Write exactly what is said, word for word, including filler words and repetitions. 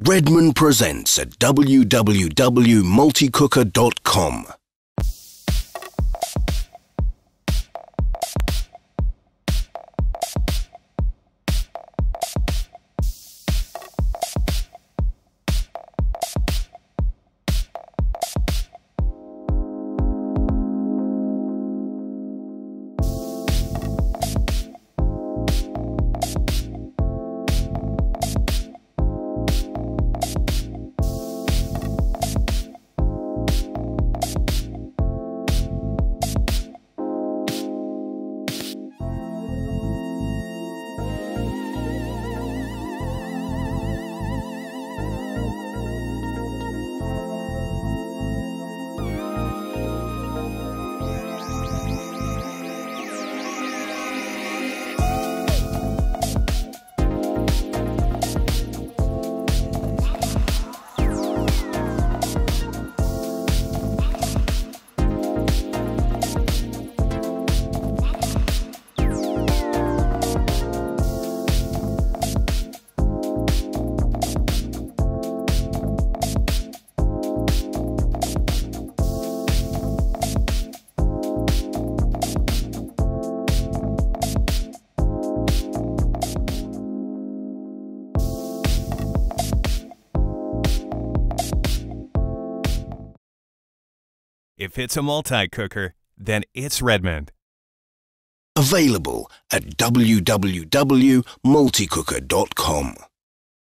Redmond presents at w w w dot multicooker dot com. If it's a multi-cooker, then it's Redmond. Available at w w w dot multicooker dot com.